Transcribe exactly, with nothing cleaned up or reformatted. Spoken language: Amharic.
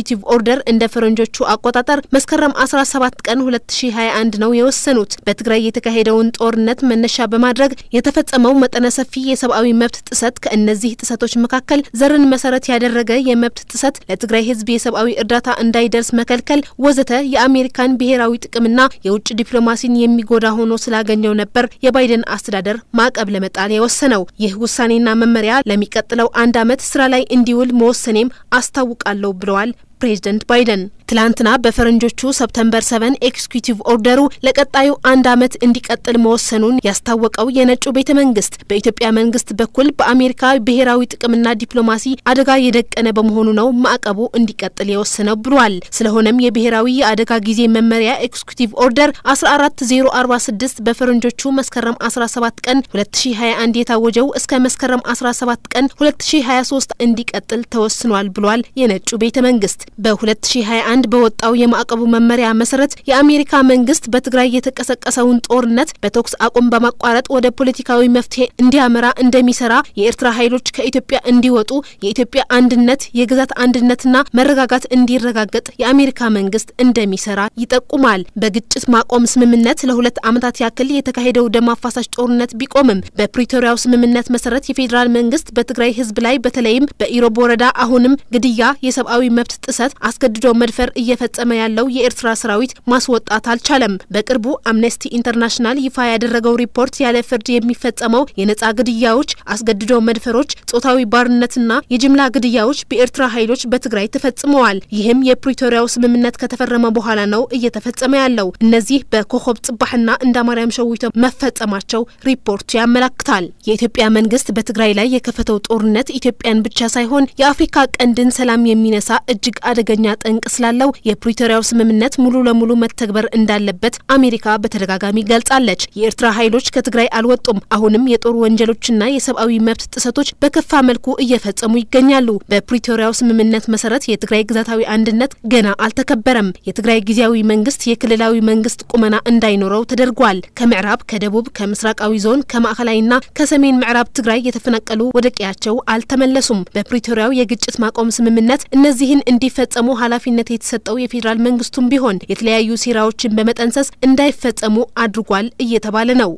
ዩቲቭ ኦርደር እንደ ፈረንጆቹ አቆጣጣር መስከረም አስራ ሰባት ቀን ሁለት ሺህ ሃያ አንድ ነው የወሰኑት። በትግራይ የተካሄደውን ጦርነት መነሻ በማድረግ የተፈጸመው መጠነ ሰፊ የሰብአዊ መብት ጥሰት ከነዚህ ጥሰቶች መካከል ዘርን መሰረት ያደረገ የመብት ጥሰት፣ ለትግራይ ህዝብ የሰብአዊ እርዳታ እንዳይደርስ መከልከል ወዘተ የአሜሪካን ብሔራዊ ጥቅምና የውጭ ዲፕሎማሲን የሚጎዳ ሆኖ ስላገኘው ነበር የባይደን አስተዳደር ማዕቀብ ለመጣል የወሰነው። ይህ ውሳኔና መመሪያ ለሚቀጥለው አንድ ዓመት ስራ ላይ እንዲውል መወሰኔም አስታውቃለሁ ብለዋል ፕሬዝዳንት ባይደን። ትላንትና በፈረንጆቹ ሰፕቴምበር ሰቨን ኤክስኪዩቲቭ ኦርደሩ ለቀጣዩ አንድ ዓመት እንዲቀጥል መወሰኑን ያስታወቀው የነጩ ቤተ መንግስት በኢትዮጵያ መንግስት በኩል በአሜሪካ ብሔራዊ ጥቅምና ዲፕሎማሲ አደጋ የደቀነ በመሆኑ ነው ማዕቀቡ እንዲቀጥል የወሰነው ብሏል። ስለሆነም የብሔራዊ አደጋ ጊዜ መመሪያ ኤክስኪዩቲቭ ኦርደር አስራ አራት ዜሮ አርባ ስድስት በፈረንጆቹ መስከረም አስራ ሰባት ቀን ሁለት ሺህ ሃያ አንድ የታወጀው እስከ መስከረም አስራ ሰባት ቀን ሁለት ሺህ ሃያ ሶስት እንዲቀጥል ተወስኗል ብሏል የነጩ ቤተ መንግስት። በ2021 በወጣው የማዕቀቡ መመሪያ መሰረት የአሜሪካ መንግስት በትግራይ የተቀሰቀሰውን ጦርነት በተኩስ አቁም በማቋረጥ ወደ ፖለቲካዊ መፍትሄ እንዲያመራ እንደሚሰራ፣ የኤርትራ ኃይሎች ከኢትዮጵያ እንዲወጡ፣ የኢትዮጵያ አንድነት የግዛት አንድነትና መረጋጋት እንዲረጋገጥ የአሜሪካ መንግስት እንደሚሰራ ይጠቁማል። በግጭት ማቆም ስምምነት ለሁለት ዓመታት ያክል የተካሄደው ደም አፋሳሽ ጦርነት ቢቆምም በፕሪቶሪያው ስምምነት መሰረት የፌዴራል መንግስት በትግራይ ህዝብ ላይ በተለይም በኢሮብ ወረዳ አሁንም ግድያ፣ የሰብአዊ መብት ጥሰት፣ አስገድዶ መድፈር እየፈጸመ ያለው የኤርትራ ሰራዊት ማስወጣት አልቻለም። በቅርቡ አምነስቲ ኢንተርናሽናል ይፋ ያደረገው ሪፖርት ያለ ፍርድ የሚፈጸመው የነጻ ግድያዎች፣ አስገድዶ መድፈሮች፣ ጾታዊ ባርነትና የጅምላ ግድያዎች በኤርትራ ኃይሎች በትግራይ ተፈጽመዋል። ይህም የፕሪቶሪያው ስምምነት ከተፈረመ በኋላ ነው እየተፈጸመ ያለው። እነዚህ በኮኸብ ጽባህና እንዳ ማርያም ሸዊቶ መፈጸማቸው ሪፖርቱ ያመለክታል። የኢትዮጵያ መንግስት በትግራይ ላይ የከፈተው ጦርነት ኢትዮጵያን ብቻ ሳይሆን የአፍሪካ ቀንድን ሰላም የሚነሳ እጅግ አደገኛ ጠንቅ ስላለ የፕሪቶሪያው ስምምነት ሙሉ ለሙሉ መተግበር እንዳለበት አሜሪካ በተደጋጋሚ ገልጻለች። የኤርትራ ኃይሎች ከትግራይ አልወጡም፣ አሁንም የጦር ወንጀሎችና የሰብአዊ መብት ጥሰቶች በከፋ መልኩ እየፈጸሙ ይገኛሉ። በፕሪቶሪያው ስምምነት መሰረት የትግራይ ግዛታዊ አንድነት ገና አልተከበረም። የትግራይ ጊዜያዊ መንግስት የክልላዊ መንግስት ቁመና እንዳይኖረው ተደርጓል። ከምዕራብ፣ ከደቡብ፣ ከምስራቃዊ ዞን፣ ከማዕከላዊና ከሰሜን ምዕራብ ትግራይ የተፈናቀሉ ወደ ቀያቸው አልተመለሱም። በፕሪቶሪያው የግጭት ማቆም ስምምነት እነዚህን እንዲፈጸሙ ኃላፊነት የተሰጠው የፌዴራል መንግስቱም ቢሆን የተለያዩ ሴራዎችን በመጠንሰስ እንዳይፈጸሙ አድርጓል እየተባለ ነው።